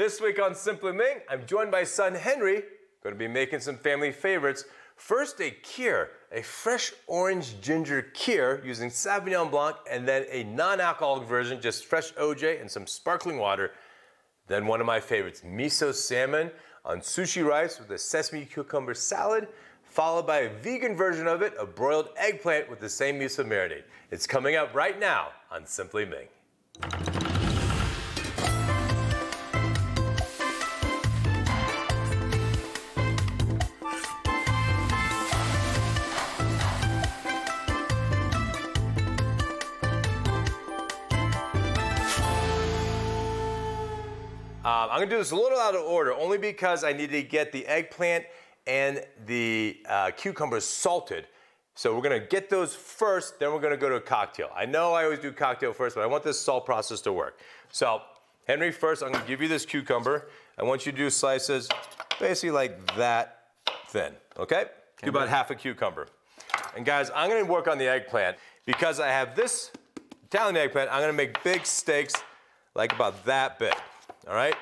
This week on Simply Ming, I'm joined by son Henry. Going to be making some family favorites. First, a kheer, a fresh orange ginger kheer using Sauvignon Blanc, and then a non-alcoholic version, just fresh OJ and some sparkling water. Then one of my favorites, miso salmon on sushi rice with a sesame cucumber salad, followed by a vegan version of it, a broiled eggplant with the same miso marinade. It's coming up right now on Simply Ming. I'm gonna do this a little out of order, only because I need to get the eggplant and the cucumbers salted. So we're gonna get those first, then we're gonna go to a cocktail. I know I always do cocktail first, but I want this salt process to work. So, Henry, first, I'm gonna give you this cucumber. I want you to do slices basically like that thin, okay? Do about half a cucumber. And guys, I'm gonna work on the eggplant. Because I have this Italian eggplant, I'm gonna make big steaks like about that big. All right,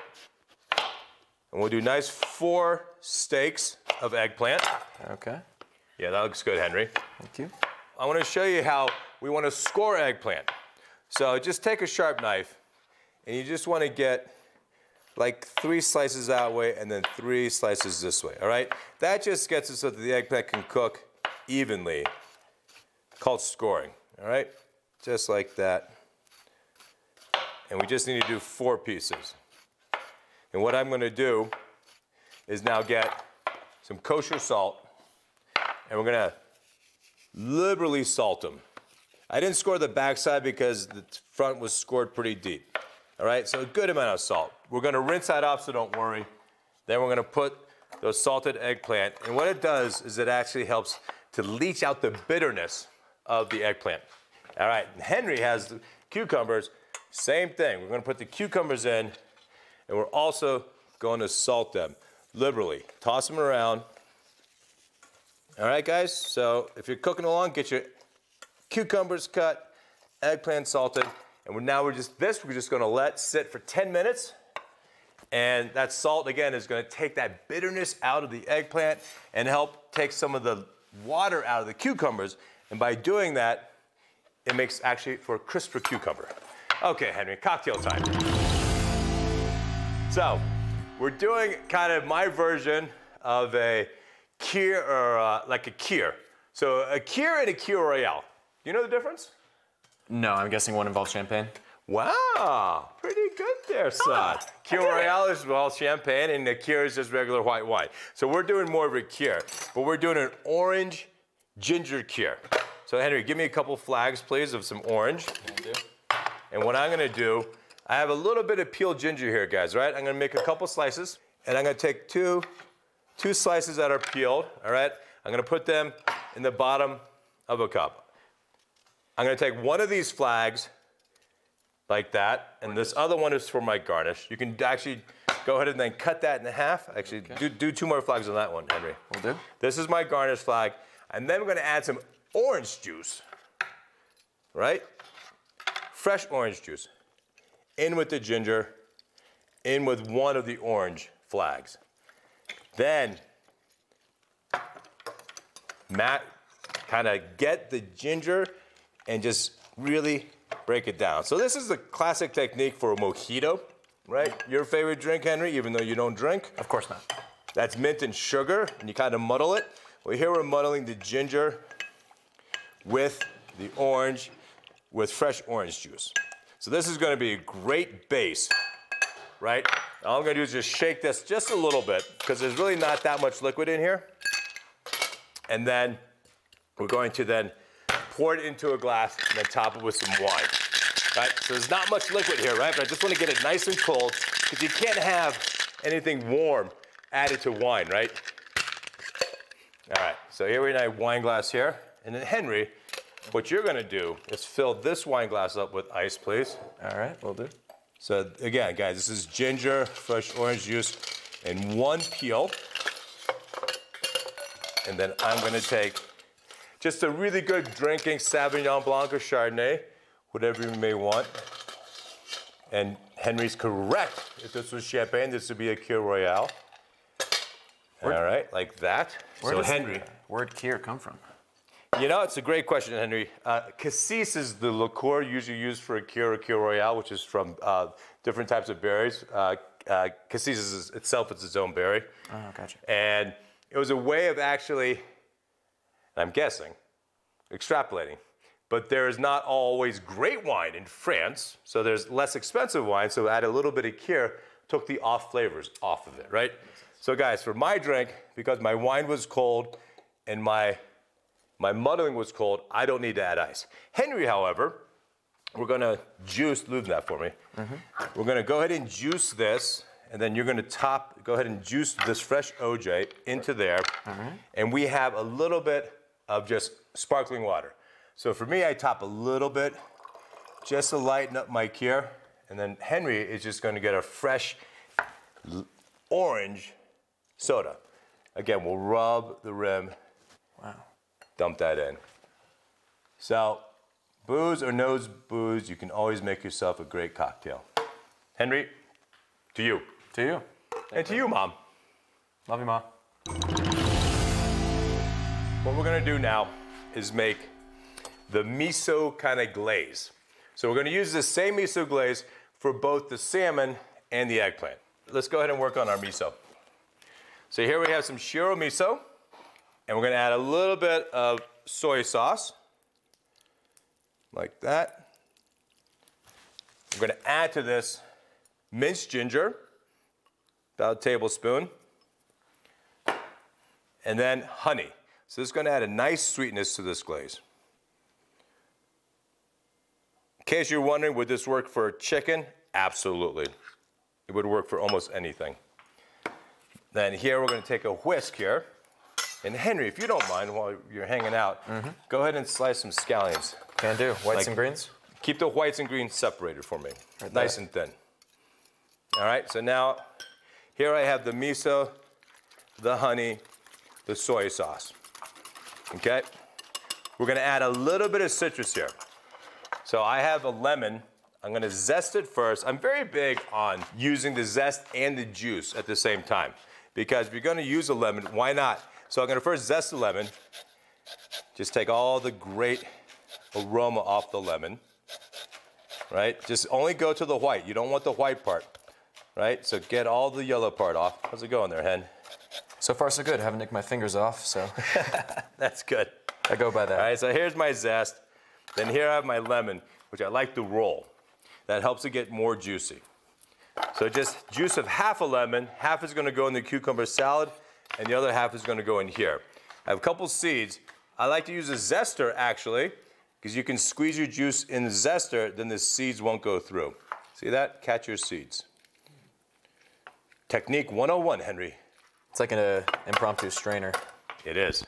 and we'll do nice 4 steaks of eggplant. Okay. Yeah, that looks good, Henry. Thank you. I want to show you how we want to score eggplant. So just take a sharp knife, and you just want to get like 3 slices that way and then 3 slices this way, all right? That just gets it so that the eggplant can cook evenly, called scoring, all right? Just like that. And we just need to do 4 pieces. And what I'm gonna do is now get some kosher salt, and we're gonna liberally salt them. I didn't score the backside because the front was scored pretty deep. All right, so a good amount of salt. We're gonna rinse that off, so don't worry. Then we're gonna put those salted eggplant, and what it does is it actually helps to leach out the bitterness of the eggplant. All right, Henry has the cucumbers, same thing. We're gonna put the cucumbers in, and we're also going to salt them liberally. Toss them around. All right, guys, so if you're cooking along, get your cucumbers cut, eggplant salted, and we're just gonna let sit for 10 minutes. And that salt, again, is gonna take that bitterness out of the eggplant and help take some of the water out of the cucumbers. And by doing that, it makes actually for a crisper cucumber. Okay, Henry, cocktail time. So, we're doing kind of my version of a kheer, or like a kheer. So a kheer and a kheer royale. Do you know the difference? No, I'm guessing one involves champagne. Wow, pretty good there, son. Kheer royale is all champagne, and a kheer is just regular white wine. So we're doing more of a kheer, but we're doing an orange ginger kheer. So Henry, give me a couple flags, please, of some orange. And what I'm gonna do, I have a little bit of peeled ginger here, guys, right? I'm gonna make a couple slices, and I'm gonna take two slices that are peeled, all right? I'm gonna put them in the bottom of a cup. I'm gonna take one of these flags, like that, and this other one is for my garnish. You can actually go ahead and then cut that in half. Actually, okay. do 2 more flags on that one, Henry. Will do. This is my garnish flag, and then we're gonna add some orange juice, right? Fresh orange juice. In with the ginger, in with one of the orange flags. Then, Matt, kind of get the ginger and just really break it down. So this is the classic technique for a mojito, right? Your favorite drink, Henry, even though you don't drink? Of course not. That's mint and sugar, and you kind of muddle it. Well, here we're muddling the ginger with the orange, with fresh orange juice. So this is gonna be a great base, right? All I'm gonna do is just shake this just a little bit, because there's really not that much liquid in here. And then we're going to then pour it into a glass and then top it with some wine, right? So there's not much liquid here, right? But I just wanna get it nice and cold, because you can't have anything warm added to wine, right? All right, so here we have a wine glass here. And then Henry, what you're gonna do is fill this wine glass up with ice, please. All right, will do. So again, guys, this is ginger, fresh orange juice, and one peel. And then I'm gonna take just a really good drinking Sauvignon Blanc or Chardonnay, whatever you may want. And Henry's correct. If this was champagne, this would be a Cure Royale. Word. All right, like that. Where so does Henry, where'd Cure come from? You know, it's a great question, Henry. Cassis is the liqueur usually used for a Cure or Cure Royale, which is from different types of berries. Cassis is itself, it's its own berry. Oh, gotcha. And it was a way of actually, I'm guessing, extrapolating. But there is not always great wine in France, so there's less expensive wine, so add a little bit of Cure, took the off flavors off of it, right? So guys, for my drink, because my wine was cold and my muddling was cold, I don't need to add ice. Henry, however, we're gonna juice, lube that for me. We're gonna go ahead and juice this, and then you're gonna top, go ahead and juice this fresh OJ into there, and we have a little bit of just sparkling water. So for me, I top a little bit just to lighten up my Cure, and then Henry is just gonna get a fresh orange soda. Again, we'll rub the rim. Wow. Dump that in. So, booze or no booze, you can always make yourself a great cocktail. Henry, to you. To you. And to you, Mom. Love you, Mom. What we're gonna do now is make the miso kind of glaze. So we're gonna use the same miso glaze for both the salmon and the eggplant. Let's go ahead and work on our miso. So here we have some shiro miso, and we're gonna add a little bit of soy sauce, like that. We're gonna add to this minced ginger, about a tablespoon, and then honey. So this is gonna add a nice sweetness to this glaze. In case you're wondering, would this work for chicken? Absolutely. It would work for almost anything. Then here, we're gonna take a whisk here. And Henry, if you don't mind, while you're hanging out, go ahead and slice some scallions. Can do. Whites and greens? Keep the whites and greens separated for me. Nice and thin. All right, so now, here I have the miso, the honey, the soy sauce. Okay? We're gonna add a little bit of citrus here. So I have a lemon. I'm gonna zest it first. I'm very big on using the zest and the juice at the same time, because if you're gonna use a lemon, why not? So I'm gonna first zest the lemon, just take all the great aroma off the lemon, right? Just only go to the white. You don't want the white part, right? So get all the yellow part off. How's it going there, Hen? So far, so good. I haven't nicked my fingers off, so. That's good. I go by that. All right, so here's my zest. Then here I have my lemon, which I like to roll. That helps it get more juicy. So just juice of half a lemon, half is gonna go in the cucumber salad, and the other half is gonna go in here. I have a couple seeds. I like to use a zester, actually, because you can squeeze your juice in the zester, then the seeds won't go through. See that? Catch your seeds. Technique 101, Henry. It's like an impromptu strainer. It is.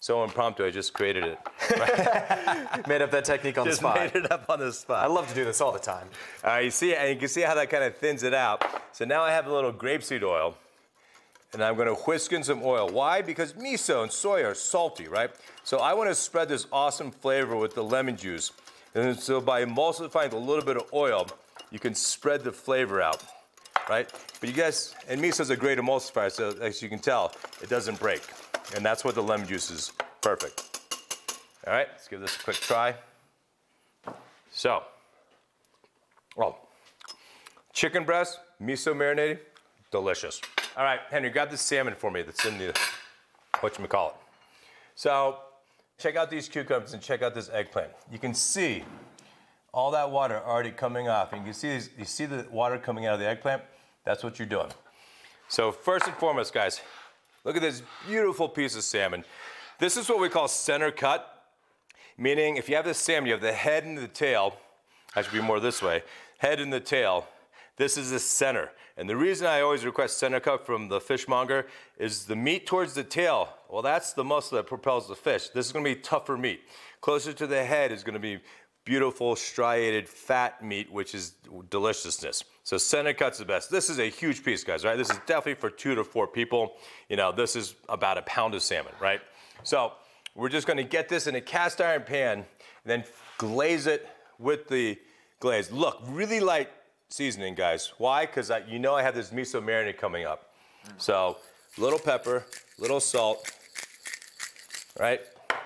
So impromptu, I just created it. Made up that technique on the spot. Just made it up on the spot. I love to do this all the time. All right, you see, and you can see how that kind of thins it out. So now I have a little grapeseed oil, and I'm gonna whisk in some oil. Why? Because miso and soy are salty, right? So I wanna spread this awesome flavor with the lemon juice. And so by emulsifying a little bit of oil, you can spread the flavor out, right? But you guys, and miso's a great emulsifier, so as you can tell, it doesn't break. And that's what the lemon juice is perfect. All right, let's give this a quick try. So, well, chicken breast, miso marinated, delicious. All right, Henry, grab the salmon for me that's in the, whatchamacallit. So, check out these cucumbers and check out this eggplant. You can see all that water already coming off. And you can see, you see the water coming out of the eggplant? That's what you're doing. So first and foremost, guys, look at this beautiful piece of salmon. This is what we call center cut, meaning if you have this salmon, you have the head and the tail. I should be more this way. Head and the tail. This is the center. And the reason I always request center cut from the fishmonger is the meat towards the tail. Well, that's the muscle that propels the fish. This is gonna be tougher meat. Closer to the head is gonna be beautiful striated fat meat, which is deliciousness. So center cut's the best. This is a huge piece, guys, right? This is definitely for 2 to 4 people. You know, this is about a pound of salmon, right? So we're just gonna get this in a cast iron pan and then glaze it with the glaze. Look, really light seasoning, guys. Why? Because you know I have this miso marinade coming up. So, little pepper, little salt, right?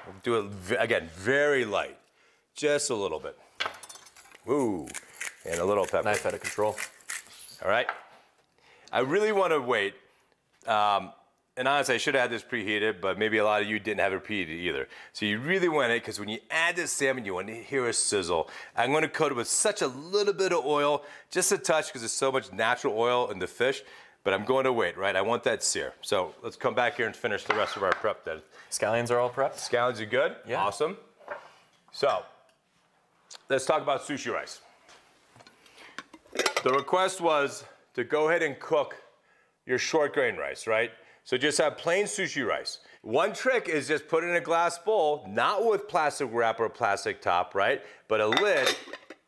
We'll do it, again, very light. Just a little bit. Ooh, and a little pepper. Knife out of control. All right. I really want to wait. And honestly, I should have had this preheated, but maybe a lot of you didn't have it preheated either. So you really want it, because when you add this salmon, you want to hear a sizzle. I'm going to coat it with such a little bit of oil, just a touch, because there's so much natural oil in the fish. But I'm going to wait, right? I want that sear. So let's come back here and finish the rest of our prep then. Scallions are all prepped? Scallions are good? Yeah. Awesome. So let's talk about sushi rice. The request was to go ahead and cook your short grain rice, right? So just have plain sushi rice. One trick is just put it in a glass bowl, not with plastic wrap or plastic top, right? But a lid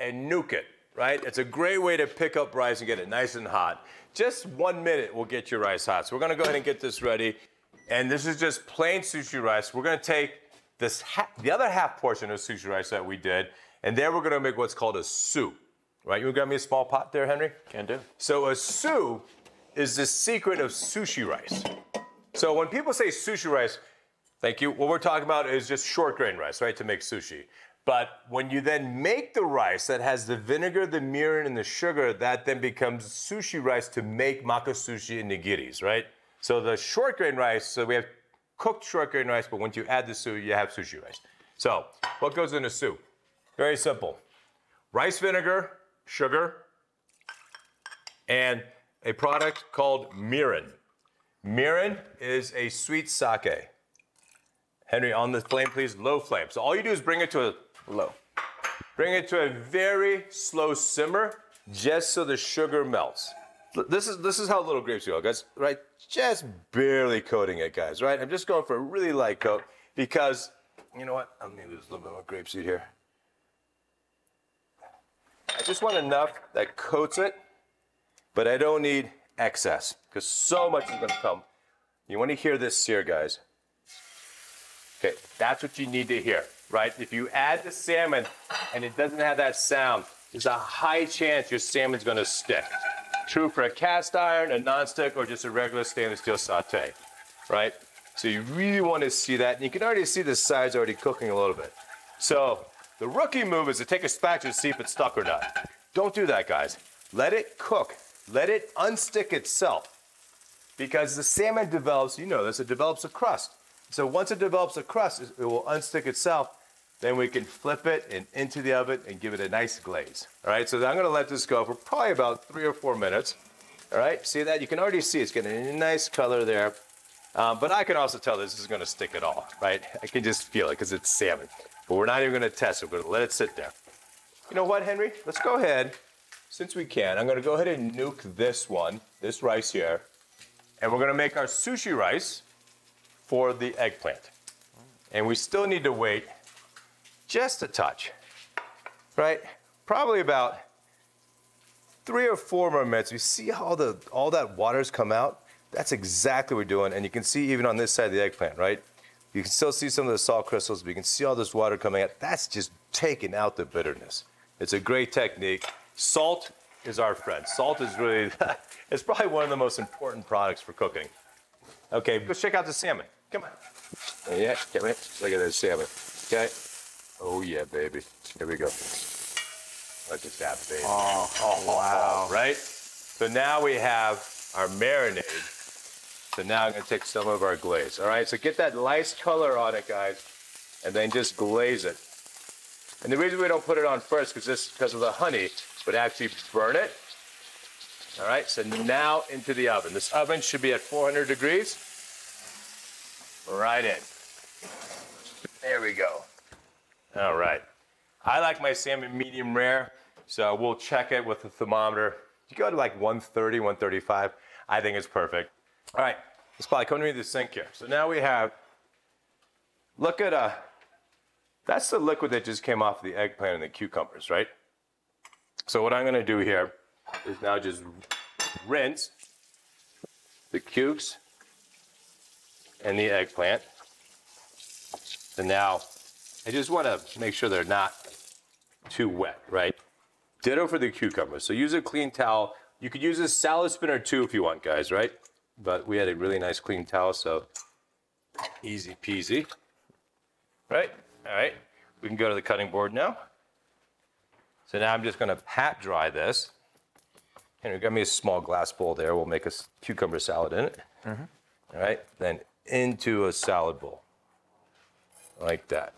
and nuke it, right? It's a great way to pick up rice and get it nice and hot. Just 1 minute will get your rice hot. So we're gonna go ahead and get this ready. And this is just plain sushi rice. We're gonna take this the other half portion of sushi rice that we did, and then we're gonna make what's called a soup, right? You wanna grab me a small pot there, Henry? Can do. So a soup is the secret of sushi rice. So when people say sushi rice, thank you, what we're talking about is just short grain rice, right, to make sushi. But when you then make the rice that has the vinegar, the mirin, and the sugar, that then becomes sushi rice to make makasushi and nigiris, right? So the short grain rice, so we have cooked short grain rice, but once you add the soup, you have sushi rice. So what goes in a soup? Very simple. Rice vinegar, sugar, and a product called mirin. Mirin is a sweet sake. Henry, on the flame, please, low flame. So all you do is bring it to a low. Bring it to a very slow simmer, just so the sugar melts. This is how little grapes go, guys, right? Just barely coating it, guys, right? I'm just going for a really light coat because, you know what? I'm gonna lose a little bit more grapeseed here. I just want enough that coats it, but I don't need excess, because so much is gonna come. You wanna hear this sear, guys. Okay, that's what you need to hear, right? If you add the salmon and it doesn't have that sound, there's a high chance your salmon's gonna stick. True for a cast iron, a nonstick, or just a regular stainless steel saute, right? So you really wanna see that, and you can already see the sides already cooking a little bit. So the rookie move is to take a spatula to see if it's stuck or not. Don't do that, guys. Let it cook. Let it unstick itself, because the salmon develops, you know this, it develops a crust. So once it develops a crust, it will unstick itself. Then we can flip it and into the oven and give it a nice glaze. All right, so I'm gonna let this go for probably about 3 or 4 minutes. All right, see that? You can already see it's getting a nice color there. But I can also tell this is gonna stick at all, right? I can just feel it because it's salmon. But we're not even gonna test it, we're gonna let it sit there. You know what, Henry? Let's go ahead. Since we can, I'm gonna go ahead and nuke this one, this rice here, and we're gonna make our sushi rice for the eggplant. And we still need to wait just a touch, right? Probably about 3 or 4 more minutes. You see how all that water's come out? That's exactly what we're doing, and you can see even on this side of the eggplant, right? You can still see some of the salt crystals, but you can see all this water coming out. That's just taking out the bitterness. It's a great technique. Salt is our friend. Salt is really, it's probably one of the most important products for cooking. Okay, let's check out the salmon. Come on. Yeah, come here. Look at this salmon. Okay. Oh yeah, baby. Here we go. Look at that, baby. Oh, oh wow. Right? So now we have our marinade. So now I'm gonna take some of our glaze. All right, so get that nice color on it, guys, and then just glaze it. And the reason we don't put it on first is because of the honey, but actually burn it. All right, so now into the oven. This oven should be at 400 degrees. Right in. There we go. All right. I like my salmon medium rare, so we'll check it with the thermometer. You go to like 130, 135. I think it's perfect. All right, let's probably come to me to the sink here. So now we have, look at a, that's the liquid that just came off the eggplant and the cucumbers, right? So what I'm gonna do here is now just rinse the cukes and the eggplant. And now I just wanna make sure they're not too wet, right? Ditto for the cucumber. So use a clean towel. You could use a salad spinner too if you want, guys, right? But we had a really nice clean towel, so easy peasy. Right? All right. We can go to the cutting board now. So now I'm just going to pat dry this. And grab me a small glass bowl there. We'll make a cucumber salad in it. Mm-hmm. All right. Then into a salad bowl. Like that.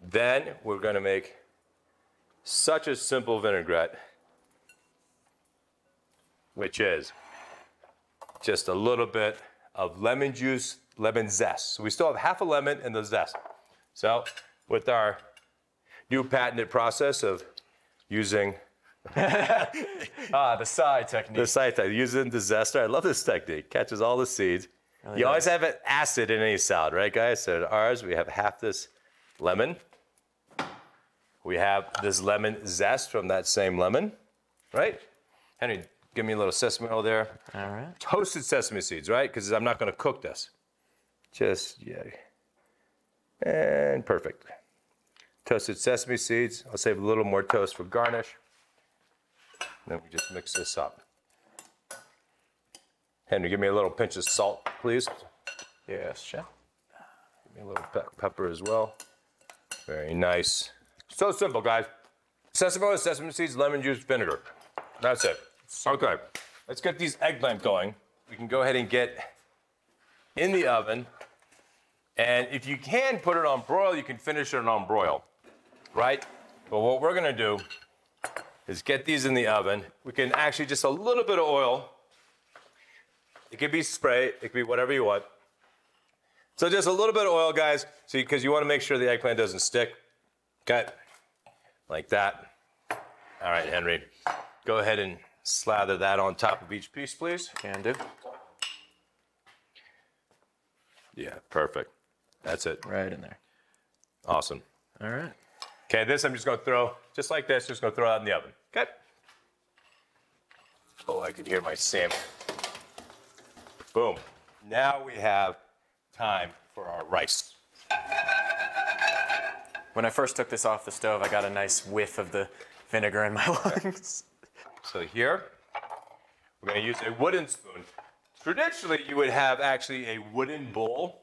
Then we're going to make such a simple vinaigrette, which is just a little bit of lemon juice, lemon zest. So we still have half a lemon and the zest. So with our new patented process of using the sai technique. The sai technique, using the zester. I love this technique. Catches all the seeds. Really you always have an acid in any salad, right, guys? So in ours, we have half this lemon. We have this lemon zest from that same lemon, right? Henry, give me a little sesame oil there. All right. Toasted sesame seeds, right? Because I'm not going to cook this. Just, yeah. And perfect. Toasted sesame seeds. I'll save a little more toast for garnish. Then we just mix this up. Henry, give me a little pinch of salt, please. Yes, chef. Give me a little pepper as well. Very nice. So simple, guys. Sesame oil, sesame seeds, lemon juice, vinegar. That's it. Okay, let's get these eggplant going. We can go ahead and get in the oven. And if you can put it on broil, you can finish it on broil, right? But what we're gonna do is get these in the oven. We can actually just a little bit of oil. It could be spray, it could be whatever you want. So just a little bit of oil, guys, because you wanna make sure the eggplant doesn't stick. Okay, like that. All right, Henry, go ahead and slather that on top of each piece, please. Can do. Yeah, perfect. That's it. Right in there. Awesome. All right. Okay, this I'm just gonna throw, just like this, just gonna throw it out in the oven. Okay. Oh, I can hear my salmon. Boom. Now we have time for our rice. When I first took this off the stove, I got a nice whiff of the vinegar in my lungs. So here, we're gonna use a wooden spoon. Traditionally, you would have actually a wooden bowl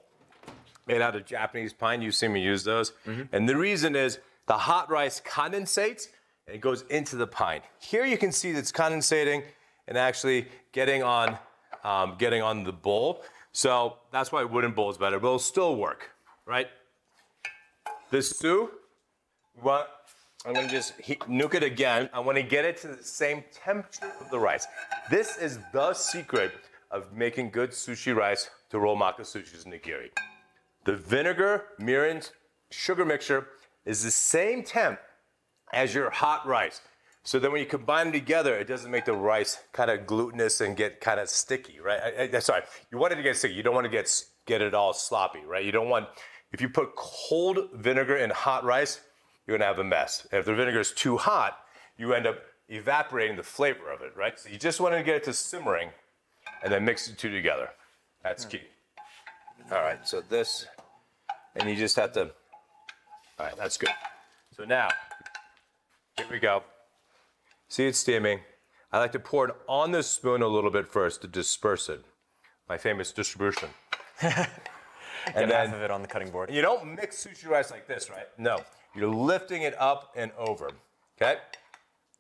made out of Japanese pine. You've seen me use those. Mm-hmm. And the reason is the hot rice condensates and it goes into the pine. Here you can see it's condensating and actually getting on the bowl. So that's why wooden bowl is better, but it'll still work, right? This stew, what? I'm gonna just nuke it again. I wanna get it to the same temperature of the rice. This is the secret of making good sushi rice to roll makasushi's nigiri. The vinegar, mirin, sugar mixture is the same temp as your hot rice. So then when you combine them together, it doesn't make the rice kind of glutinous and get kind of sticky, right? Sorry, you want it to get sticky. You don't wanna get it all sloppy, right? You don't want, if you put cold vinegar in hot rice, you're gonna have a mess. And if the vinegar is too hot, you end up evaporating the flavor of it, right? So you just wanna get it to simmering and then mix the two together. That's key. All right, so this, and you just have to, all right, that's good. So now, here we go. See it's steaming. I like to pour it on the spoon a little bit first to disperse it. My famous distribution. And then, half of it on the cutting board. You don't mix sushi rice like this, right? No. You're lifting it up and over, okay?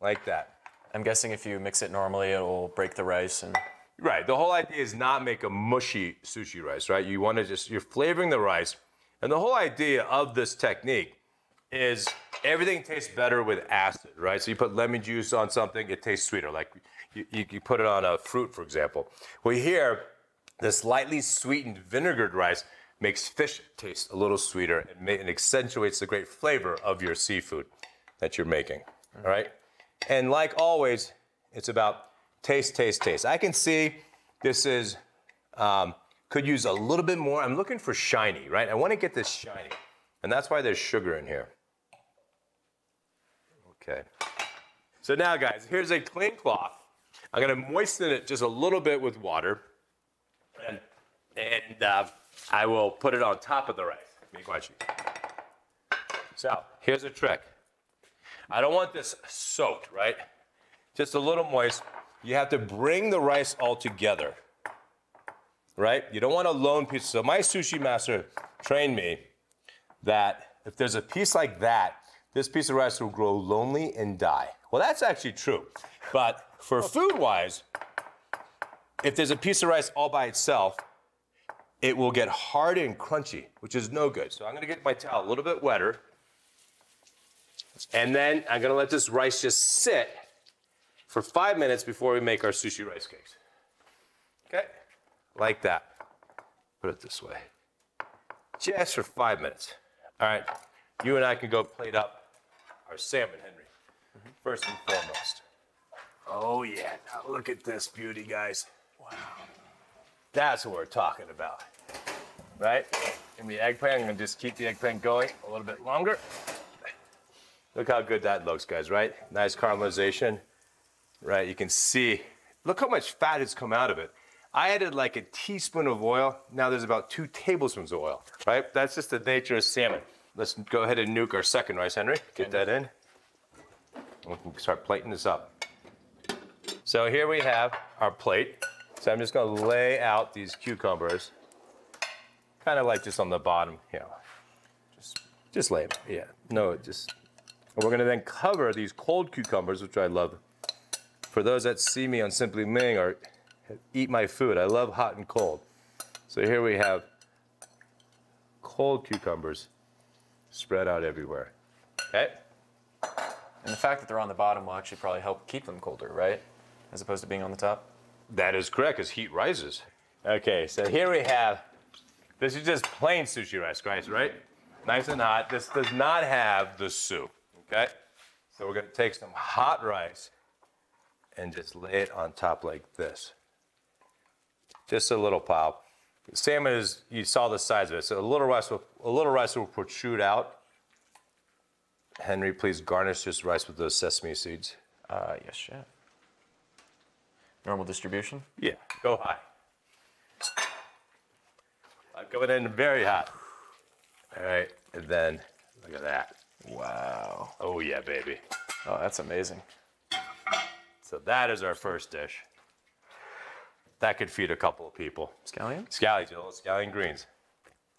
Like that. I'm guessing if you mix it normally, it will break the rice and... Right, the whole idea is not make a mushy sushi rice, right? You wanna just, you're flavoring the rice. And the whole idea of this technique is everything tastes better with acid, right? So you put lemon juice on something, it tastes sweeter. Like you put it on a fruit, for example. Well here, this lightly sweetened vinegared rice makes fish taste a little sweeter and accentuates the great flavor of your seafood that you're making, all right? And like always, it's about taste, taste, taste. I can see this is, could use a little bit more. I'm looking for shiny, right? I wanna get this shiny. And that's why there's sugar in here. Okay. So now guys, here's a clean cloth. I'm gonna moisten it just a little bit with water. And I will put it on top of the rice. So here's a trick. I don't want this soaked, right? Just a little moist. You have to bring the rice all together, right? You don't want a lone piece. So my sushi master trained me that if there's a piece like that, this piece of rice will grow lonely and die. Well, that's actually true. But for food-wise, if there's a piece of rice all by itself, it will get hard and crunchy, which is no good. So I'm gonna get my towel a little bit wetter. And then I'm gonna let this rice just sit for 5 minutes before we make our sushi rice cakes. Okay, like that. Put it this way, just for 5 minutes. All right, you and I can go plate up our salmon, Henry, first and foremost. Oh yeah, now look at this beauty, guys. Wow. That's what we're talking about, right? And the eggplant, I'm gonna just keep the eggplant going a little bit longer. Look how good that looks, guys, right? Nice caramelization, right? You can see, look how much fat has come out of it. I added like a teaspoon of oil. Now there's about 2 tablespoons of oil, right? That's just the nature of salmon. Let's go ahead and nuke our second rice, Henry. Get that in. We can start plating this up. So here we have our plate. So I'm just gonna lay out these cucumbers, kind of like just on the bottom, you know. Just lay them, yeah. No, just, and we're gonna then cover these cold cucumbers, which I love. For those that see me on Simply Ming or Eat My Food, I love hot and cold. So here we have cold cucumbers spread out everywhere, okay? And the fact that they're on the bottom will actually probably help keep them colder, right? As opposed to being on the top? That is correct, because heat rises. Okay, so here we have, this is just plain sushi rice, guys, right? Nice and hot. This does not have the soup, okay? So we're gonna take some hot rice and just lay it on top like this. Just a little pile. Salmon is, you saw the size of it, so a little rice will protrude out. Henry, please garnish this rice with those sesame seeds. Yes, chef. Normal distribution? Yeah, go high. I'm going in very hot. All right, and then look at that. Wow. Oh yeah, baby. Oh, that's amazing. So that is our first dish. That could feed a couple of people. Scallion? Scallions, you know, scallion greens.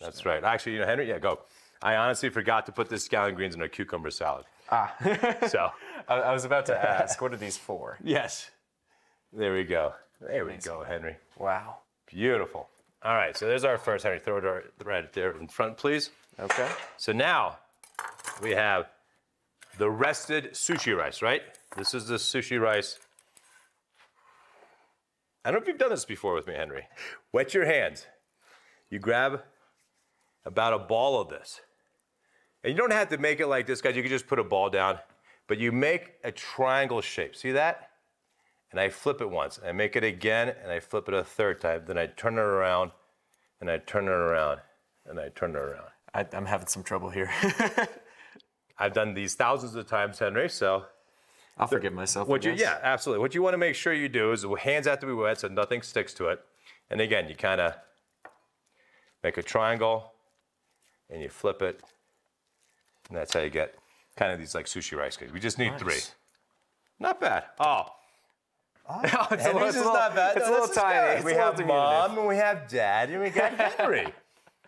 That's right. Actually, you know, Henry, yeah, go. I honestly forgot to put this scallion greens in our cucumber salad. Ah. So. I was about to ask, what are these for? Yes. There we go. There we go, Henry. Wow. Beautiful. All right, so there's our first, Henry. Throw it right there in front, please. Okay. So now we have the rested sushi rice, right? This is the sushi rice. I don't know if you've done this before with me, Henry. Wet your hands. You grab about a ball of this. And you don't have to make it like this, guys. You can just put a ball down. But you make a triangle shape. See that? And I flip it once, and I make it again, and I flip it a third time. Then I turn it around, and I turn it around, and I turn it around. I'm having some trouble here. I've done these thousands of times, Henry, so. I'll forgive myself. Yeah, absolutely. What you want to make sure you do is the hands have to be wet so nothing sticks to it. And again, you kind of make a triangle, and you flip it, and that's how you get kind of these like sushi rice cakes. We just need three. Not bad. Oh. Oh, it's a little, not bad. It's no, a little tiny. We have Mom, and we have Dad, and we got Henry.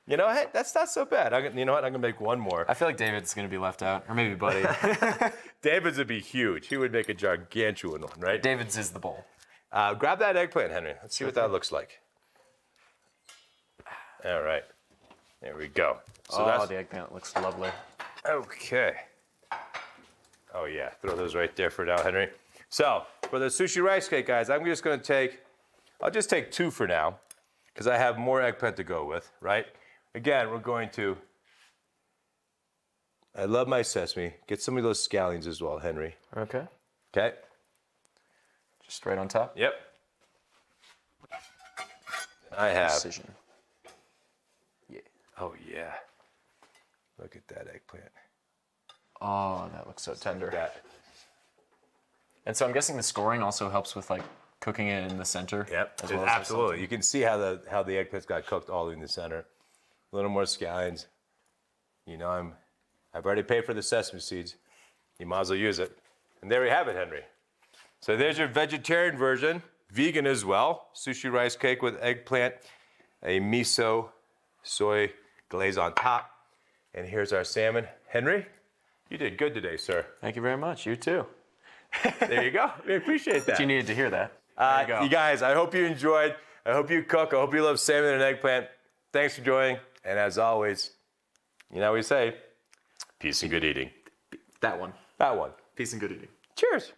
You know what? That's not so bad. You know what? I'm going to make one more. I feel like David's going to be left out, or maybe Buddy. David's would be huge. He would make a gargantuan one, right? David's is the bowl. Grab that eggplant, Henry. Let's see what that looks like. All right. There we go. So the eggplant looks lovely. Okay. Oh, yeah. Throw those right there for now, Henry. So, for the sushi rice cake, guys, I'm just gonna take, I'll just take 2 for now, because I have more eggplant to go with, right? Again, we're going to, I love my sesame. Get some of those scallions as well, Henry. Okay. Okay. Just right on top? Yep. I have. Precision. Yeah. Oh, yeah. Look at that eggplant. Oh, that looks so tender. Look at that. And so I'm guessing the scoring also helps with like cooking it in the center. Yep, as well as absolutely. You can see how the eggplants got cooked all in the center. A little more scallions. You know, I've already paid for the sesame seeds. you might as well use it. And there we have it, Henry. So there's your vegetarian version, vegan as well. Sushi rice cake with eggplant, a miso soy glaze on top. And here's our salmon. Henry, you did good today, sir. Thank you very much. You too. There you go. We appreciate that. But you needed to hear that. You go. You guys, I hope you enjoyed. I hope you cook. I hope you love salmon and eggplant. Thanks for joining. And as always, you know we say, peace and good eating. That one. That one. Peace and good eating. Cheers.